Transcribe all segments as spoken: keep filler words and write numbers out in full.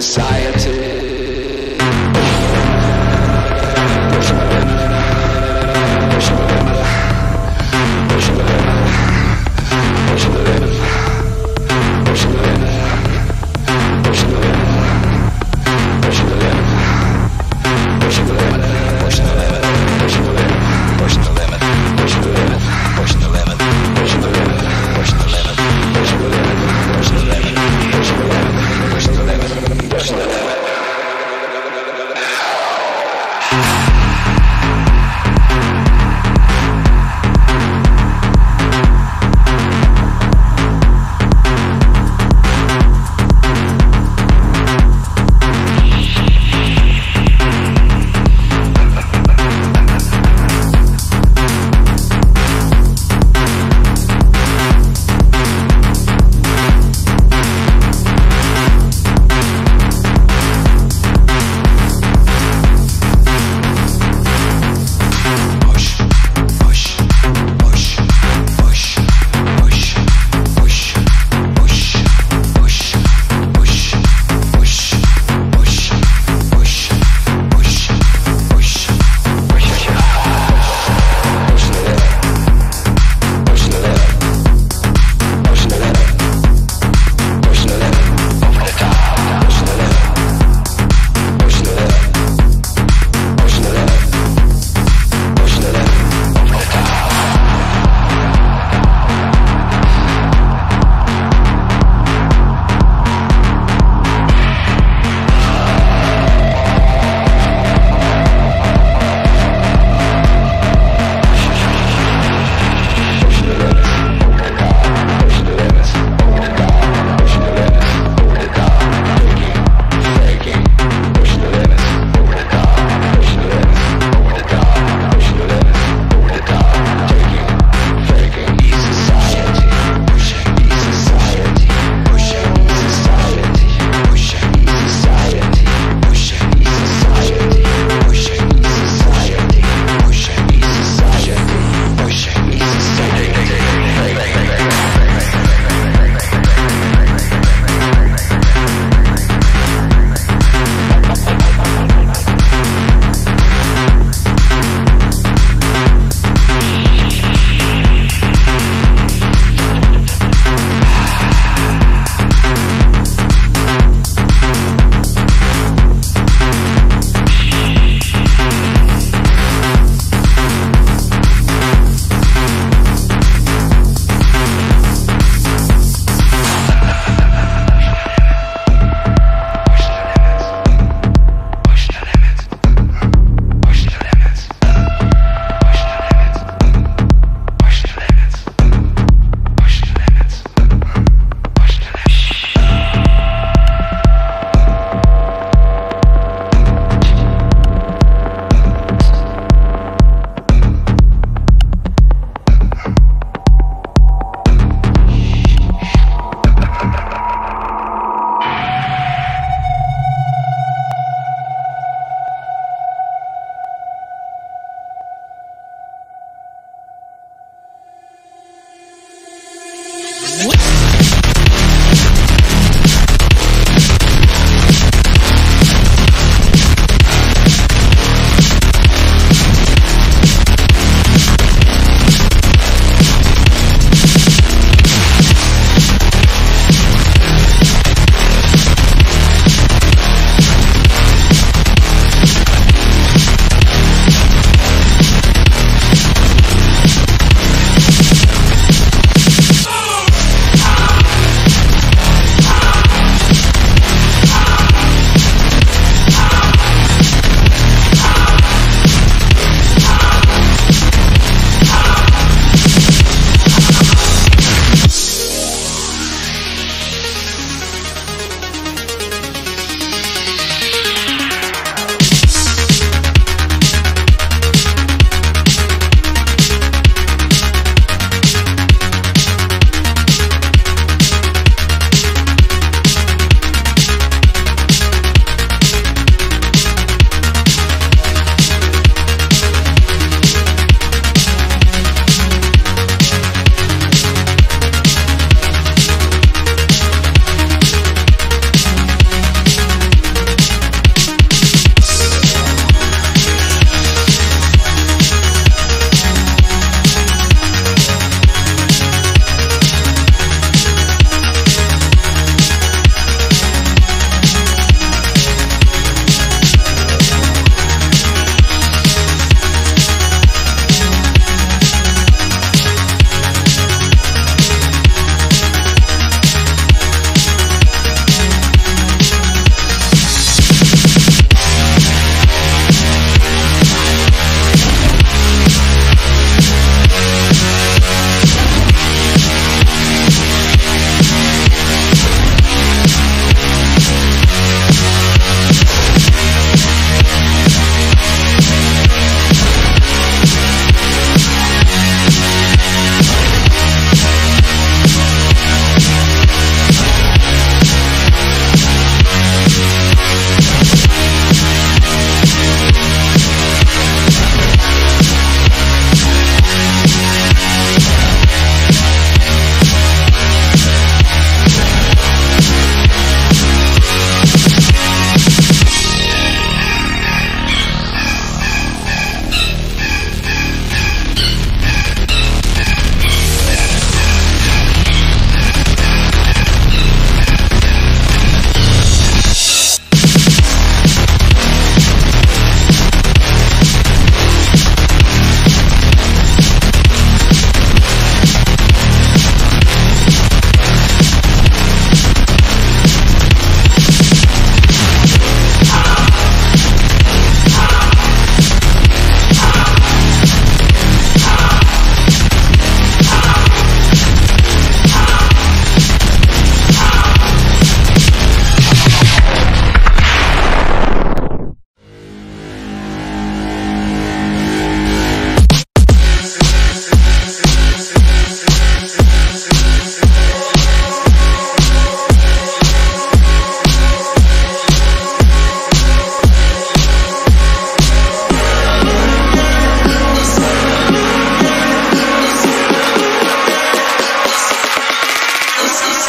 society. I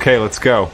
Okay, let's go.